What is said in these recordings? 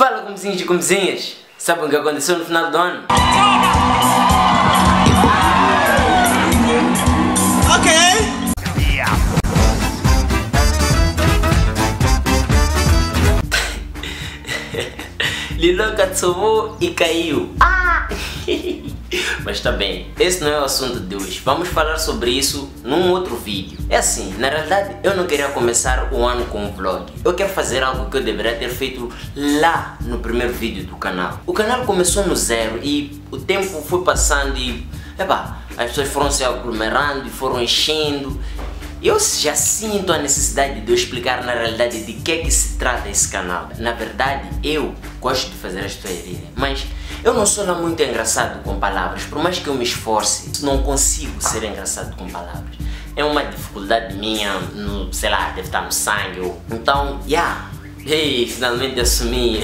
Fala, cumbemozinhos e cumbemozinhas! Sabem o que aconteceu no final do ano? Ok! Yeah. Liloca te salvou e caiu! Ah! Mas tá bem, esse não é o assunto de hoje. Vamos falar sobre isso num outro vídeo. É assim, na realidade eu não queria começar o ano com um vlog. Eu quero fazer algo que eu deveria ter feito lá no primeiro vídeo do canal. O canal começou no zero e o tempo foi passando e... as pessoas foram se aglomerando e foram enchendo. Eu já sinto a necessidade de eu explicar na realidade de que se trata esse canal. Na verdade, eu gosto de fazer as pessoas rirem, mas eu não sou lá muito engraçado com palavras. Por mais que eu me esforce, não consigo ser engraçado com palavras. É uma dificuldade minha, no, sei lá, deve estar no sangue. Então, finalmente assumi.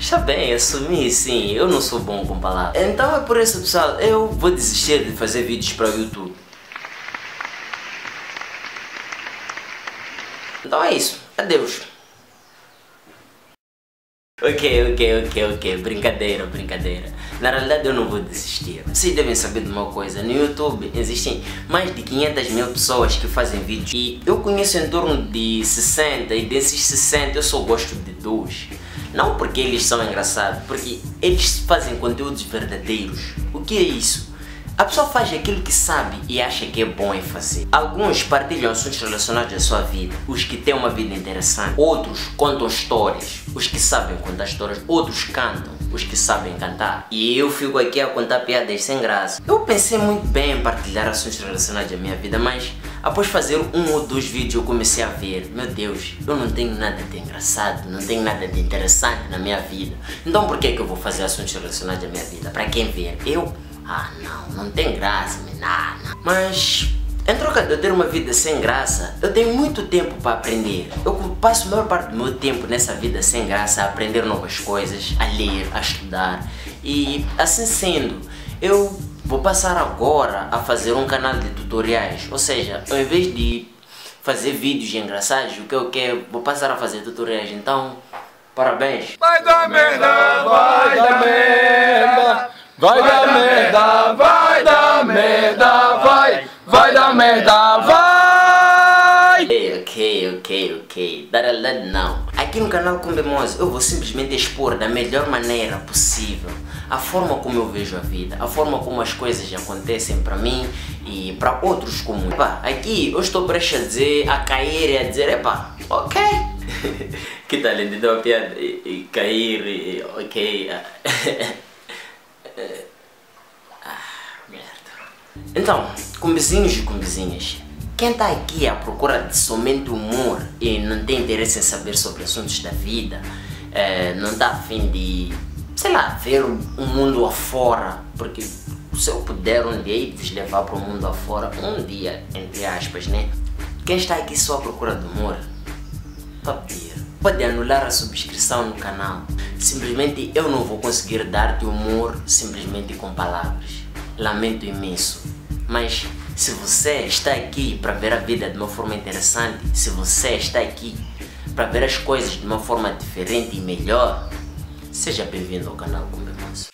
Está bem, assumi sim, eu não sou bom com palavras. Então é por isso, pessoal, eu vou desistir de fazer vídeos para o YouTube. Então é isso, adeus. Ok, brincadeira. Na realidade eu não vou desistir. Vocês devem saber de uma coisa, no YouTube existem mais de 500 mil pessoas que fazem vídeos e eu conheço em torno de 60, e desses 60 eu só gosto de 2. Não porque eles são engraçados, porque eles fazem conteúdos verdadeiros. O que é isso? A pessoa faz aquilo que sabe e acha que é bom em fazer. Alguns partilham assuntos relacionados à sua vida, os que têm uma vida interessante. Outros contam histórias, os que sabem contar histórias. Outros cantam, os que sabem cantar. E eu fico aqui a contar piadas sem graça. Eu pensei muito bem em partilhar assuntos relacionados à minha vida, mas após fazer um ou dois vídeos eu comecei a ver: meu Deus, eu não tenho nada de engraçado, não tenho nada de interessante na minha vida. Então por que é que eu vou fazer assuntos relacionados à minha vida? Para quem ver? Eu? Ah não, não tem graça, menina. Mas, em troca de eu ter uma vida sem graça, eu tenho muito tempo para aprender. Eu passo a maior parte do meu tempo nessa vida sem graça a aprender novas coisas, a ler, a estudar. E assim sendo, eu vou passar agora a fazer um canal de tutoriais. Ou seja, ao invés de fazer vídeos engraçados, o que eu quero, vou passar a fazer tutoriais. Então, parabéns. Vai dar merda, vai dar merda. Vai dar merda, vai dar merda, vai dar merda, vai! Ok, na realidade não. Aqui no canal Cumbemoz eu vou simplesmente expor da melhor maneira possível a forma como eu vejo a vida, a forma como as coisas acontecem para mim e para outros comuns. Aqui eu estou prestes a dizer, a cair e a dizer, ok. Que tal, ele deu uma piada e cair e ok. Merda. Então, cumbemozinhos e cumbemozinhas, quem está aqui à procura de somente humor e não tem interesse em saber sobre assuntos da vida, não está a fim de, sei lá, ver o mundo afora, porque se eu puder um dia vos levar para o mundo afora, um dia, entre aspas, né? Quem está aqui só à procura de humor, pode anular a subscrição no canal. Simplesmente eu não vou conseguir dar-te humor simplesmente com palavras. Lamento imenso. Mas se você está aqui para ver a vida de uma forma interessante, se você está aqui para ver as coisas de uma forma diferente e melhor, seja bem-vindo ao canal Cumbemoz.